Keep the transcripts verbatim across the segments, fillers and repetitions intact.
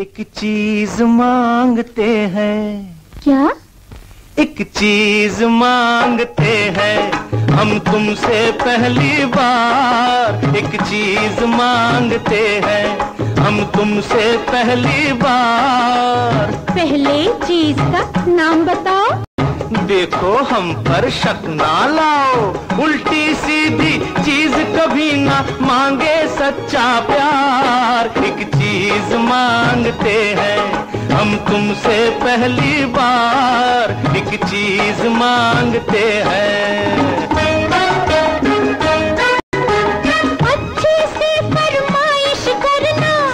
एक चीज मांगते हैं। क्या? एक चीज मांगते हैं हम तुमसे पहली बार। एक चीज मांगते हैं हम तुमसे पहली बार। पहले चीज का नाम बताओ। देखो हम पर शक ना लाओ, उल्टी सीधी चीज कभी ना मांगे सच्चा प्यार। एक चीज मांगते हैं हम तुमसे पहली बार। एक चीज मांगते हैं।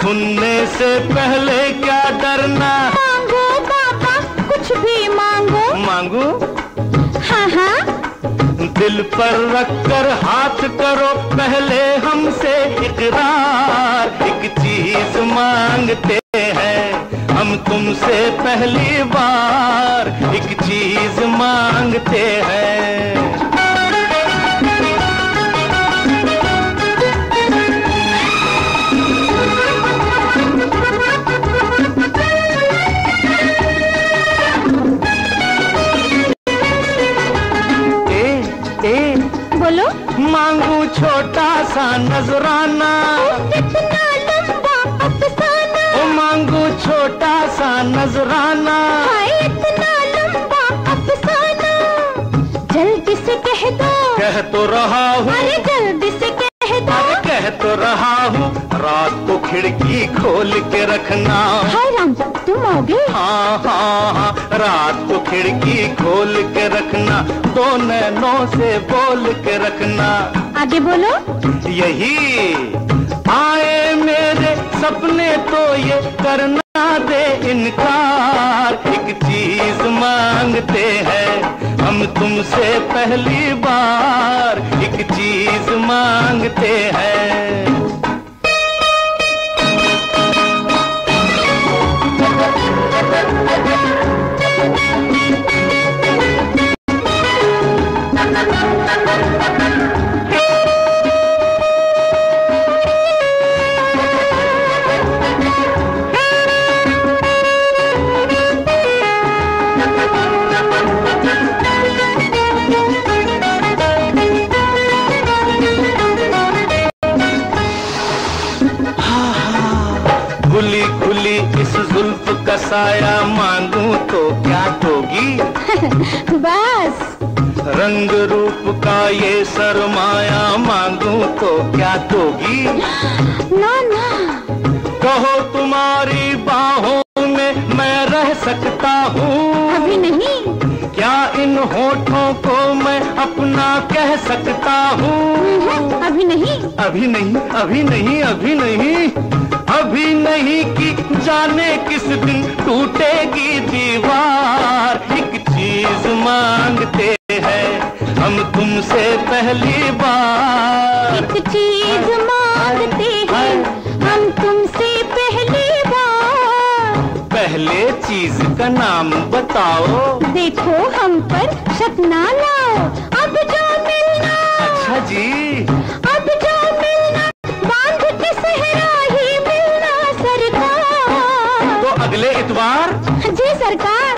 सुनने से पहले क्या डरना, मांगो पापा कुछ भी मांगो। मांगो हाँ हाँ। दिल पर रखकर हाथ करो पहले हमसे इकरार। एक चीज मांगते हैं हम तुमसे पहली बार। एक चीज मांगते हैं। बोलो। मांगू छोटा सा नजराना, कितना लंबा अफसाना। ओ मांगू छोटा सा नजराना, हाय इतना लंबा अफसाना। जल्दी से कह दो। कह तो रहा हूँ। अरे जल्दी से कह दो। कह तो रहा हूँ। रात को खिड़की खोल के रखना। हाय राम तुम आओगे? हाँ हाँ हाँ। रात को खिड़की खोल के रखना, दो नैनों से बोल के रखना। आगे बोलो। यही आए मेरे सपने तो ये करना दे इनकार। एक चीज मांगते हैं हम तुमसे पहली बार। एक चीज मांगते हैं। खुली खुली इस जुल्फ का साया मांगूं तो क्या होगी। बस रंग रूप का ये सरमाया मांगूं तो क्या होगी। ना ना। कहो तुम्हारी बाहों में मैं रह सकता हूँ। अभी नहीं। क्या इन होठों को मैं अपना कह सकता हूँ। अभी नहीं। अभी नहीं अभी नहीं अभी नहीं अभी नहीं कि जाने किस दिन टूटेगी दीवार। एक चीज मांगते हैं हम तुमसे पहली बार। एक चीज मांगते हैं हम तुमसे पहली बार। पहले चीज का नाम बताओ। देखो हम पर शक ना लाओ। अब जो मिलना। अच्छा जी। अब जो अगले इतवार। जी सरकार।